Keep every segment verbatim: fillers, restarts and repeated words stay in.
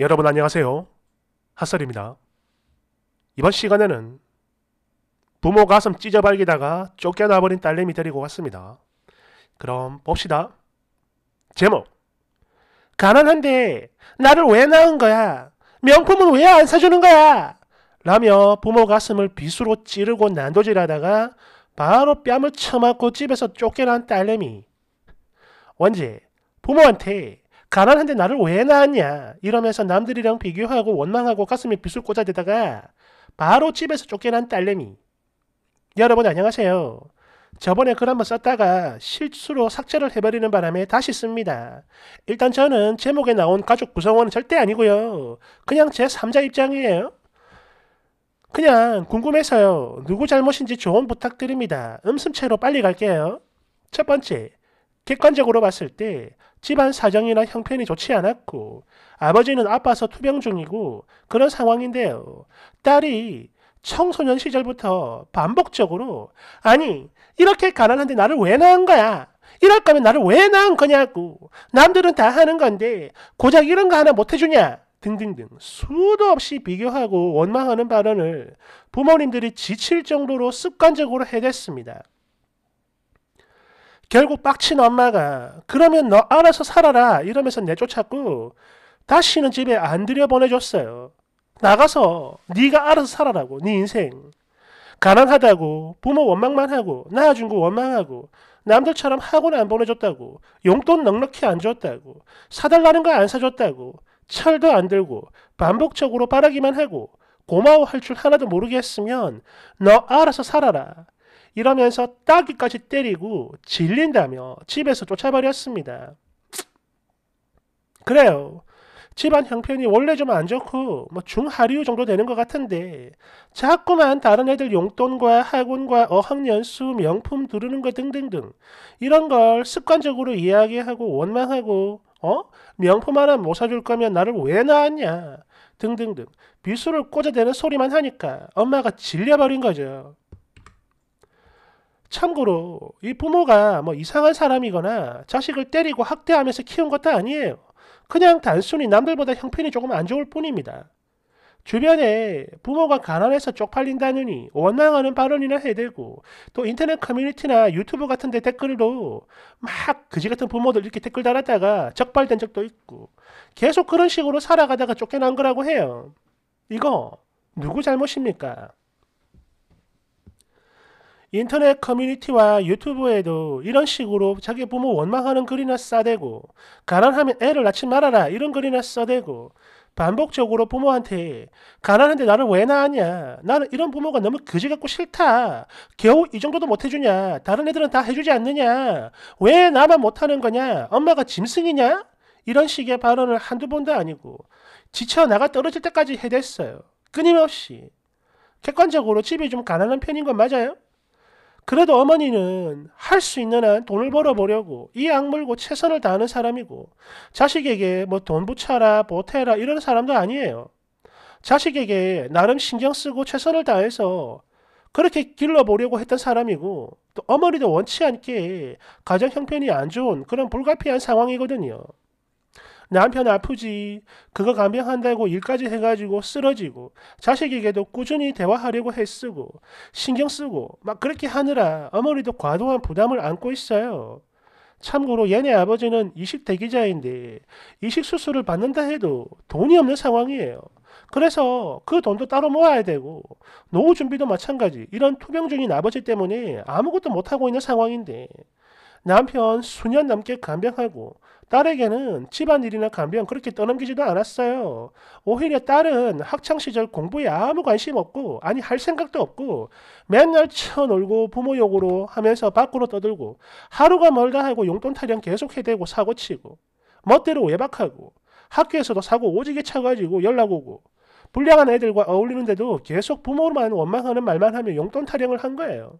여러분 안녕하세요. 핫썰입니다. 이번 시간에는 부모 가슴 찢어발기다가 쫓겨나버린 딸내미 데리고 왔습니다. 그럼 봅시다. 제목 가난한데 나를 왜 낳은 거야? 명품은 왜 안 사주는 거야? 라며 부모 가슴을 빗으로 찌르고 난도질하다가 바로 뺨을 쳐맞고 집에서 쫓겨난 딸내미. 언제 부모한테 가난한데 나를 왜 낳았냐 이러면서 남들이랑 비교하고 원망하고 가슴에 빗을 꽂아대다가 바로 집에서 쫓겨난 딸내미. 여러분 안녕하세요. 저번에 글 한번 썼다가 실수로 삭제를 해버리는 바람에 다시 씁니다. 일단 저는 제목에 나온 가족 구성원은 절대 아니고요. 그냥 제 삼자 입장이에요. 그냥 궁금해서요. 누구 잘못인지 조언 부탁드립니다. 음슴체로 빨리 갈게요. 첫 번째, 객관적으로 봤을 때 집안 사정이나 형편이 좋지 않았고 아버지는 아파서 투병 중이고 그런 상황인데요. 딸이 청소년 시절부터 반복적으로 아니 이렇게 가난한데 나를 왜 낳은 거야? 이럴 거면 나를 왜 낳은 거냐고 남들은 다 하는 건데 고작 이런 거 하나 못 해주냐? 등등등 수도 없이 비교하고 원망하는 발언을 부모님들이 지칠 정도로 습관적으로 해댔습니다. 결국 빡친 엄마가 그러면 너 알아서 살아라 이러면서 내쫓았고 다시는 집에 안 들여보내줬어요. 나가서 네가 알아서 살아라고 네 인생. 가난하다고 부모 원망만 하고 낳아준 거 원망하고 남들처럼 학원 안 보내줬다고 용돈 넉넉히 안 줬다고 사달라는 거 안 사줬다고 철도 안 들고 반복적으로 바라기만 하고 고마워할 줄 하나도 모르게 했으면 너 알아서 살아라. 이러면서 따귀까지 때리고 질린다며 집에서 쫓아버렸습니다. 그래요. 집안 형편이 원래 좀 안 좋고 뭐 중하류 정도 되는 것 같은데 자꾸만 다른 애들 용돈과 학원과 어학연수, 명품 두르는 것 등등등 이런 걸 습관적으로 이야기하고 원망하고 어? 명품 하나 못 사줄 거면 나를 왜 낳았냐 등등등 비수를 꽂아대는 소리만 하니까 엄마가 질려버린 거죠. 참고로 이 부모가 뭐 이상한 사람이거나 자식을 때리고 학대하면서 키운 것도 아니에요. 그냥 단순히 남들보다 형편이 조금 안 좋을 뿐입니다. 주변에 부모가 가난해서 쪽팔린다느니 원망하는 발언이나 해대고 또 인터넷 커뮤니티나 유튜브 같은 데 댓글도 막 그지같은 부모들 이렇게 댓글 달았다가 적발된 적도 있고 계속 그런 식으로 살아가다가 쫓겨난 거라고 해요. 이거 누구 잘못입니까? 인터넷 커뮤니티와 유튜브에도 이런 식으로 자기 부모 원망하는 글이나 싸대고 가난하면 애를 낳지 말아라 이런 글이나 써대고 반복적으로 부모한테 가난한데 나를 왜 낳았냐 나는 이런 부모가 너무 그지같고 싫다 겨우 이 정도도 못해주냐 다른 애들은 다 해주지 않느냐 왜 나만 못하는 거냐 엄마가 짐승이냐 이런 식의 발언을 한두 번도 아니고 지쳐 나가 떨어질 때까지 해댔어요. 끊임없이. 객관적으로 집이 좀 가난한 편인 건 맞아요? 그래도 어머니는 할 수 있는 한 돈을 벌어보려고 이 악물고 최선을 다하는 사람이고 자식에게 뭐 돈 붙여라 보태라 이런 사람도 아니에요. 자식에게 나름 신경 쓰고 최선을 다해서 그렇게 길러보려고 했던 사람이고 또 어머니도 원치 않게 가정 형편이 안 좋은 그런 불가피한 상황이거든요. 남편 아프지 그거 간병한다고 일까지 해가지고 쓰러지고 자식에게도 꾸준히 대화하려고 애쓰고 신경쓰고 막 그렇게 하느라 어머니도 과도한 부담을 안고 있어요. 참고로 얘네 아버지는 이식 대기자인데 이식 수술을 받는다 해도 돈이 없는 상황이에요. 그래서 그 돈도 따로 모아야 되고 노후 준비도 마찬가지 이런 투병 중인 아버지 때문에 아무것도 못하고 있는 상황인데 남편 수년 넘게 간병하고 딸에게는 집안일이나 간병 그렇게 떠넘기지도 않았어요. 오히려 딸은 학창시절 공부에 아무 관심 없고 아니 할 생각도 없고 맨날 쳐놀고 부모 욕으로 하면서 밖으로 떠들고 하루가 멀다 하고 용돈 타령 계속 해대고 사고치고 멋대로 외박하고 학교에서도 사고 오지게 차가지고 연락 오고 불량한 애들과 어울리는데도 계속 부모만 원망하는 말만 하며 용돈 타령을 한 거예요.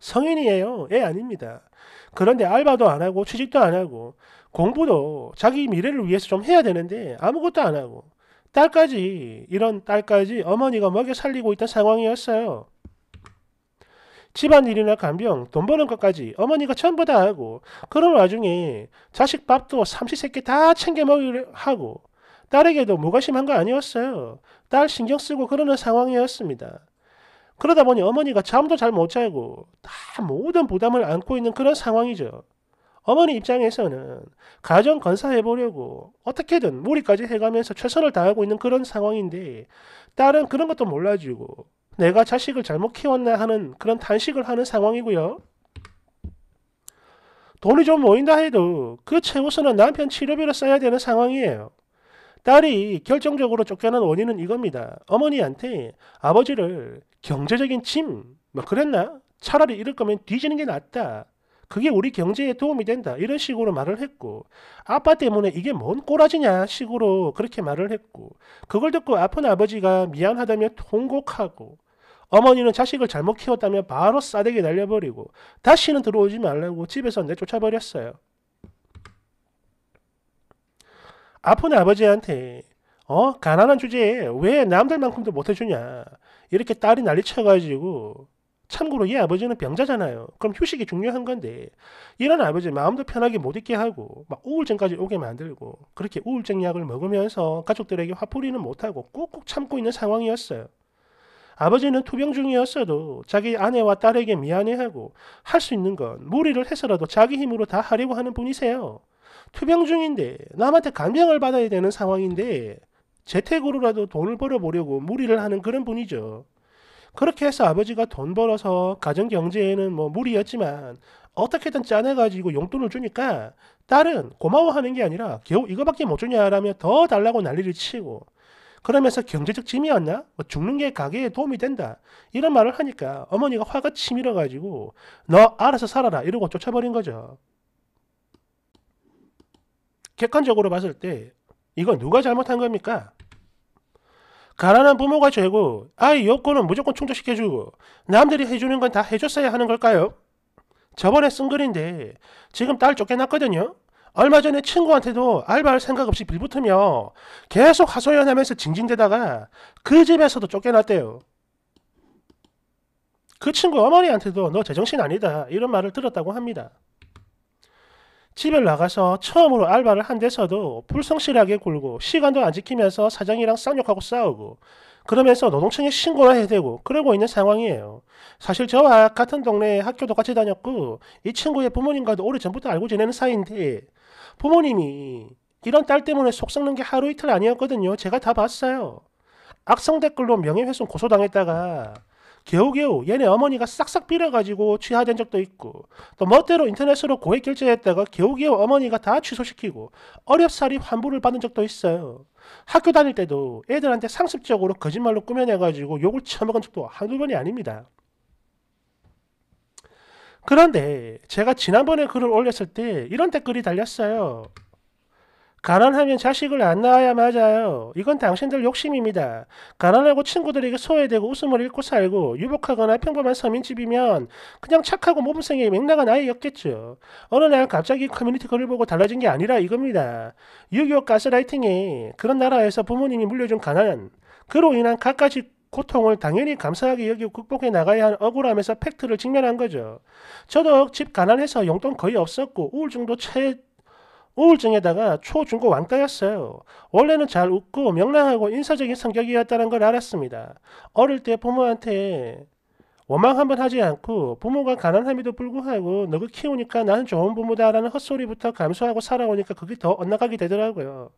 성인이에요. 애 아닙니다. 그런데 알바도 안 하고 취직도 안 하고 공부도 자기 미래를 위해서 좀 해야 되는데 아무것도 안 하고 딸까지 이런 딸까지 어머니가 먹여 살리고 있던 상황이었어요. 집안일이나 간병, 돈 버는 것까지 어머니가 전부 다 하고, 그런 와중에 자식 밥도 삼시세끼 다 챙겨 먹이려 하고, 딸에게도 뭐가 심한 거 아니었어요. 딸 신경 쓰고 그러는 상황이었습니다. 그러다 보니 어머니가 잠도 잘 못 자고 다 모든 부담을 안고 있는 그런 상황이죠. 어머니 입장에서는 가정 건사해보려고 어떻게든 무리까지 해가면서 최선을 다하고 있는 그런 상황인데, 딸은 그런 것도 몰라주고 내가 자식을 잘못 키웠나 하는 그런 탄식을 하는 상황이고요. 돈이 좀 모인다 해도 그 최우선은 남편 치료비로 써야 되는 상황이에요. 딸이 결정적으로 쫓겨난 원인은 이겁니다. 어머니한테 아버지를 경제적인 짐, 뭐 그랬나? 차라리 이럴 거면 뒤지는 게 낫다. 그게 우리 경제에 도움이 된다. 이런 식으로 말을 했고, 아빠 때문에 이게 뭔 꼬라지냐 식으로 그렇게 말을 했고, 그걸 듣고 아픈 아버지가 미안하다며 통곡하고, 어머니는 자식을 잘못 키웠다며 바로 싸대기 날려버리고, 다시는 들어오지 말라고 집에서 내쫓아버렸어요. 아픈 아버지한테 어? 가난한 주제에 왜 남들만큼도 못해주냐 이렇게 딸이 난리쳐가지고, 참고로 이 아버지는 병자잖아요. 그럼 휴식이 중요한 건데 이런 아버지 마음도 편하게 못 있게 하고 막 우울증까지 오게 만들고, 그렇게 우울증 약을 먹으면서 가족들에게 화풀이는 못하고 꾹꾹 참고 있는 상황이었어요. 아버지는 투병 중이었어도 자기 아내와 딸에게 미안해하고 할 수 있는 건 무리를 해서라도 자기 힘으로 다 하려고 하는 분이세요. 투병 중인데 남한테 간병을 받아야 되는 상황인데 재택으로라도 돈을 벌어보려고 무리를 하는 그런 분이죠. 그렇게 해서 아버지가 돈 벌어서 가정 경제에는 뭐 무리였지만 어떻게든 짜내가지고 용돈을 주니까 딸은 고마워하는 게 아니라 겨우 이거밖에 못 주냐라며 더 달라고 난리를 치고, 그러면서 경제적 짐이었나? 뭐 죽는 게 가게에 도움이 된다 이런 말을 하니까 어머니가 화가 치밀어가지고 너 알아서 살아라 이러고 쫓아버린 거죠. 객관적으로 봤을 때 이건 누가 잘못한 겁니까? 가난한 부모가 죄고 아이 욕구는 무조건 충족시켜주고 남들이 해주는 건 다 해줬어야 하는 걸까요? 저번에 쓴 글인데 지금 딸 쫓겨났거든요. 얼마 전에 친구한테도 알바할 생각 없이 빌붙으며 계속 하소연하면서 징징대다가 그 집에서도 쫓겨났대요. 그 친구 어머니한테도 너 제정신 아니다 이런 말을 들었다고 합니다. 집을 나가서 처음으로 알바를 한 데서도 불성실하게 굴고 시간도 안 지키면서 사장이랑 쌍욕하고 싸우고, 그러면서 노동청에 신고를 해야 되고 그러고 있는 상황이에요. 사실 저와 같은 동네에 학교도 같이 다녔고 이 친구의 부모님과도 오래전부터 알고 지내는 사이인데, 부모님이 이런 딸 때문에 속 썩는 게 하루 이틀 아니었거든요. 제가 다 봤어요. 악성 댓글로 명예훼손 고소당했다가 겨우겨우 얘네 어머니가 싹싹 빌어가지고 취하된 적도 있고, 또 멋대로 인터넷으로 고액 결제했다가 겨우겨우 어머니가 다 취소시키고 어렵사리 환불을 받은 적도 있어요. 학교 다닐 때도 애들한테 상습적으로 거짓말로 꾸며내가지고 욕을 처먹은 적도 한두 번이 아닙니다. 그런데 제가 지난번에 글을 올렸을 때 이런 댓글이 달렸어요. 가난하면 자식을 안 낳아야 맞아요. 이건 당신들 욕심입니다. 가난하고 친구들에게 소외되고 웃음을 잃고 살고 유복하거나 평범한 서민집이면 그냥 착하고 모범생의 맥락한 아이였겠죠. 어느 날 갑자기 커뮤니티 글을 보고 달라진 게 아니라 이겁니다. 육이오 가스라이팅에 그런 나라에서 부모님이 물려준 가난, 그로 인한 갖가지 고통을 당연히 감사하게 여기고 극복해 나가야 하는 억울함에서 팩트를 직면한 거죠. 저도 집 가난해서 용돈 거의 없었고 우울증도 최... 우울증에다가 초중고 완가였어요. 원래는 잘 웃고 명랑하고 인사적인 성격이었다는 걸 알았습니다. 어릴 때 부모한테 원망 한번 하지 않고 부모가 가난함에도 불구하고 너가 키우니까 나는 좋은 부모다 라는 헛소리부터 감수하고 살아오니까 그게 더 엇나가게 되더라고요.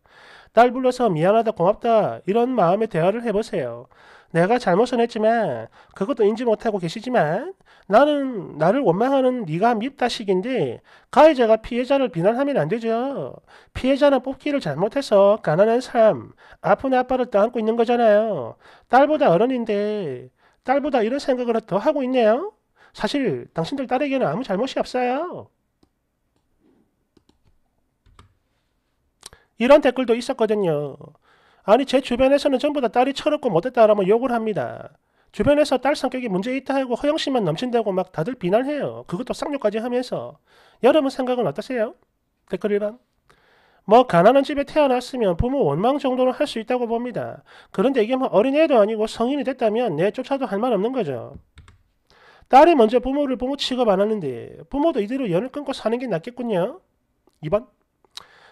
딸 불러서 미안하다 고맙다 이런 마음의 대화를 해보세요. 내가 잘못은 했지만 그것도 인지 못하고 계시지만 나는 나를 원망하는 네가 밉다 식인데, 가해자가 피해자를 비난하면 안 되죠. 피해자는 뽑기를 잘못해서 가난한 삶, 아픈 아빠를 떠안고 있는 거잖아요. 딸보다 어른인데 딸보다 이런 생각을 더 하고 있네요. 사실 당신들 딸에게는 아무 잘못이 없어요. 이런 댓글도 있었거든요. 아니 제 주변에서는 전부 다 딸이 철없고 못됐다라며 욕을 합니다. 주변에서 딸 성격이 문제 있다 하고 허영심만 넘친다고 막 다들 비난해요. 그것도 쌍욕까지 하면서. 여러분 생각은 어떠세요? 댓글 일 번. 뭐 가난한 집에 태어났으면 부모 원망 정도는 할 수 있다고 봅니다. 그런데 이게 뭐 어린애도 아니고 성인이 됐다면 내쫓아도 할 말 없는 거죠. 딸이 먼저 부모를 부모 취급 안 하는데 부모도 이대로 연을 끊고 사는 게 낫겠군요. 이 번.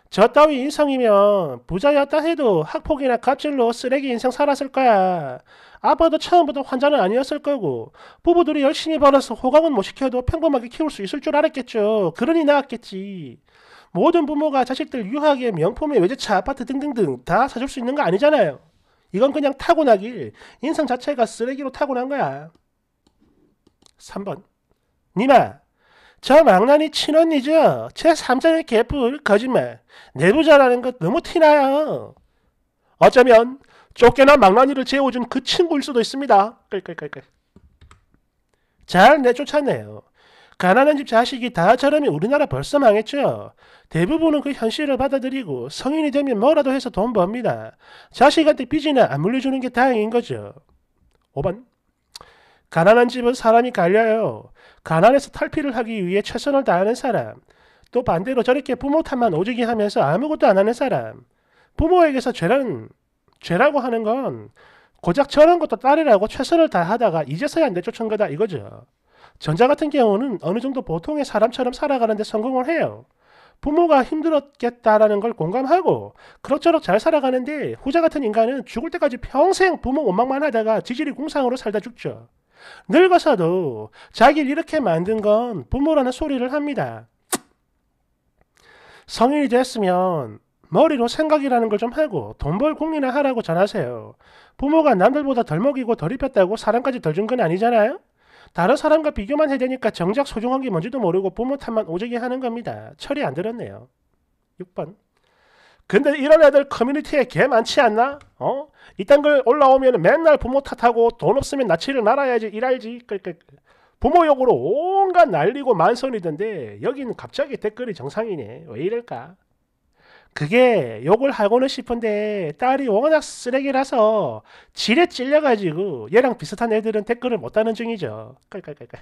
저 따위 인성이면 부자였다 해도 학폭이나 갑질로 쓰레기 인생 살았을 거야. 아빠도 처음부터 환자는 아니었을 거고 부부들이 열심히 벌어서 호강은 못 시켜도 평범하게 키울 수 있을 줄 알았겠죠. 그러니 나았겠지. 모든 부모가 자식들 유학에 명품에 외제차 아파트 등등등 다 사줄 수 있는 거 아니잖아요. 이건 그냥 타고나길 인성 자체가 쓰레기로 타고난 거야. 삼 번. 니마 저 망나니 친언니죠? 제 삼자의 개뿔 거짓말 내부자라는 것 너무 티나요. 어쩌면 쫓겨난 망나니를 재워준 그 친구일 수도 있습니다. 끌끌끌끌. 잘 내쫓았네요. 가난한 집 자식이 다 저러면 우리나라 벌써 망했죠. 대부분은 그 현실을 받아들이고 성인이 되면 뭐라도 해서 돈 법니다. 자식한테 빚이나 안 물려주는 게 다행인 거죠. 오 번. 가난한 집은 사람이 갈려요. 가난에서 탈피를 하기 위해 최선을 다하는 사람. 또 반대로 저렇게 부모 탓만 오지게 하면서 아무것도 안 하는 사람. 부모에게서 죄란, 죄라고 하는 건 고작 저런 것도 딸이라고 최선을 다하다가 이제서야 내쫓은 거다 이거죠. 전자 같은 경우는 어느 정도 보통의 사람처럼 살아가는데 성공을 해요. 부모가 힘들었겠다라는 걸 공감하고 그럭저럭 잘 살아가는데 후자 같은 인간은 죽을 때까지 평생 부모 원망만 하다가 지질이 궁상으로 살다 죽죠. 늙어서도 자기를 이렇게 만든 건 부모라는 소리를 합니다. 성인이 됐으면 머리로 생각이라는 걸 좀 하고 돈 벌 궁리나 하라고 전하세요. 부모가 남들보다 덜 먹이고 덜 입혔다고 사람까지 덜 준 건 아니잖아요? 다른 사람과 비교만 해대니까 정작 소중한 게 뭔지도 모르고 부모 탓만 오지게 하는 겁니다. 철이 안 들었네요. 육 번. 근데 이런 애들 커뮤니티에 개 많지 않나? 어? 이딴 걸 올라오면 맨날 부모 탓하고 돈 없으면 낯을 날아야지 일할지. 부모 욕으로 온갖 난리고 만선이던데 여긴 갑자기 댓글이 정상이네. 왜 이럴까? 그게 욕을 하고는 싶은데 딸이 워낙 쓰레기라서 질에 찔려가지고 얘랑 비슷한 애들은 댓글을 못 다는 중이죠. 깔깔깔깔.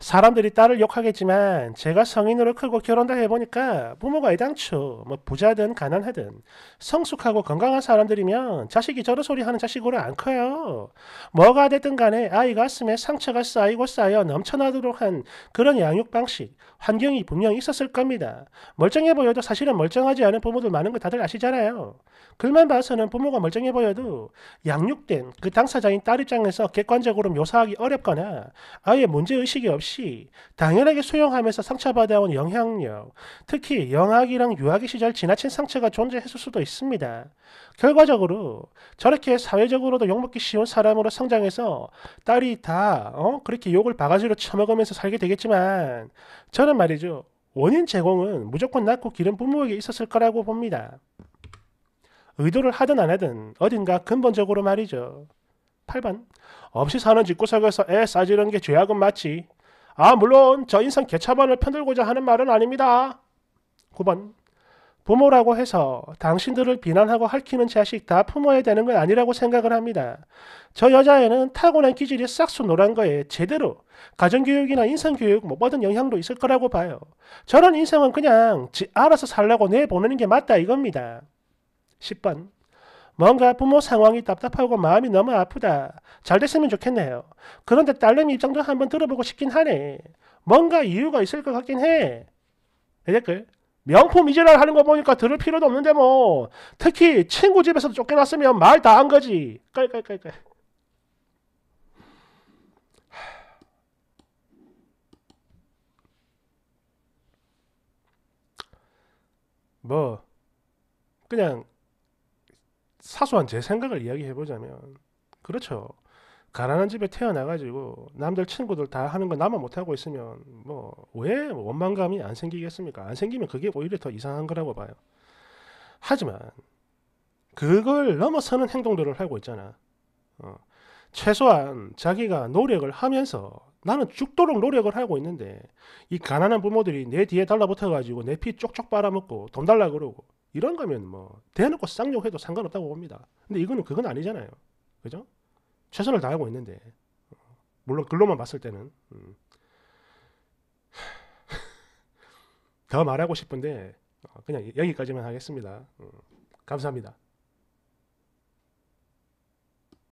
사람들이 딸을 욕하겠지만 제가 성인으로 크고 결혼도 해보니까 부모가 애당초 뭐 부자든 가난하든 성숙하고 건강한 사람들이면 자식이 저런 소리 하는 자식으로 안 커요. 뭐가 됐든 간에 아이 가슴에 상처가 쌓이고 쌓여 넘쳐나도록 한 그런 양육 방식, 환경이 분명히 있었을 겁니다. 멀쩡해 보여도 사실은 멀쩡하지 않은 부모들 많은 거 다들 아시잖아요. 글만 봐서는 부모가 멀쩡해 보여도 양육된 그 당사자인 딸 입장에서 객관적으로 묘사하기 어렵거나 아예 문제의식이 없이 당연하게 수용하면서 상처받아온 영향력, 특히 영학이랑 유아기 시절 지나친 상처가 존재했을 수도 있습니다. 결과적으로 저렇게 사회적으로도 욕먹기 쉬운 사람으로 성장해서 딸이 다 어? 그렇게 욕을 바가지로 처먹으면서 살게 되겠지만 저는 말이죠. 원인 제공은 무조건 낳고 기른 부모에게 있었을 거라고 봅니다. 의도를 하든 안 하든 어딘가 근본적으로 말이죠. 팔 번. 없이 사는 집구석에서 애 싸지르는 게 죄악은 맞지. 아 물론 저 인상 개차반을 편들고자 하는 말은 아닙니다. 구 번. 부모라고 해서 당신들을 비난하고 핥히는 자식 다 품어야 되는 건 아니라고 생각을 합니다. 저 여자애는 타고난 기질이 싹수 노란 거에 제대로 가정교육이나 인성교육 못 받은 영향도 있을 거라고 봐요. 저런 인생은 그냥 지 알아서 살라고 내보내는 게 맞다 이겁니다. 십 번. 뭔가 부모 상황이 답답하고 마음이 너무 아프다. 잘 됐으면 좋겠네요. 그런데 딸내미 입장도 한번 들어보고 싶긴 하네. 뭔가 이유가 있을 것 같긴 해. 댓글. 명품 이질을 하는 거 보니까 들을 필요도 없는데 뭐. 특히 친구 집에서도 쫓겨났으면 말 다 한 거지. 깔깔깔깔. 뭐 그냥 사소한 제 생각을 이야기해보자면 그렇죠. 가난한 집에 태어나가지고 남들 친구들 다 하는 거 나만 못하고 있으면 뭐 왜 원망감이 안 생기겠습니까? 안 생기면 그게 오히려 더 이상한 거라고 봐요. 하지만 그걸 넘어서는 행동들을 하고 있잖아. 어. 최소한 자기가 노력을 하면서 나는 죽도록 노력을 하고 있는데 이 가난한 부모들이 내 뒤에 달라붙어가지고 내 피 쪽쪽 빨아먹고 돈 달라 그러고 이런 거면 뭐 대놓고 쌍욕해도 상관없다고 봅니다. 근데 이거는 그건 아니잖아요. 그죠? 최선을 다하고 있는데 물론 글로만 봤을 때는 음. 더 말하고 싶은데 그냥 여기까지만 하겠습니다. 음. 감사합니다.